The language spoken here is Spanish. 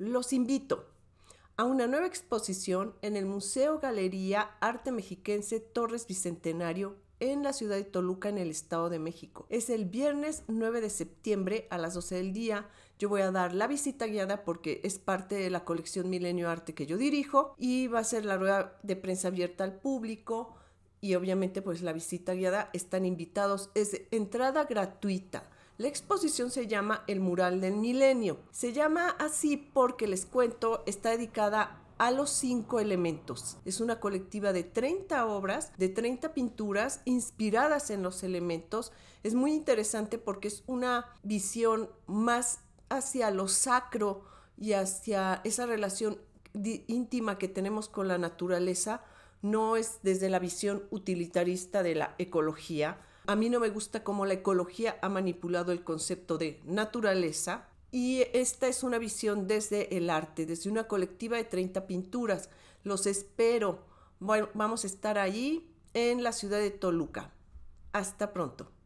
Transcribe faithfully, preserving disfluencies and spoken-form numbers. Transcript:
Los invito a una nueva exposición en el Museo Galería Arte Mexiquense Torres Bicentenario en la ciudad de Toluca, en el Estado de México. Es el viernes nueve de septiembre a las doce del día. Yo voy a dar la visita guiada porque es parte de la colección Milenio Arte que yo dirijo, y va a ser la rueda de prensa abierta al público y obviamente pues la visita guiada. Están invitados, es de entrada gratuita. La exposición se llama El Mural del Milenio. Se llama así porque, les cuento, está dedicada a los cinco elementos. Es una colectiva de treinta obras, de treinta pinturas inspiradas en los elementos. Es muy interesante porque es una visión más hacia lo sacro y hacia esa relación íntima que tenemos con la naturaleza. No es desde la visión utilitarista de la ecología. A mí no me gusta cómo la ecología ha manipulado el concepto de naturaleza, y esta es una visión desde el arte, desde una colectiva de treinta pinturas. Los espero. Bueno, vamos a estar allí en la ciudad de Toluca. Hasta pronto.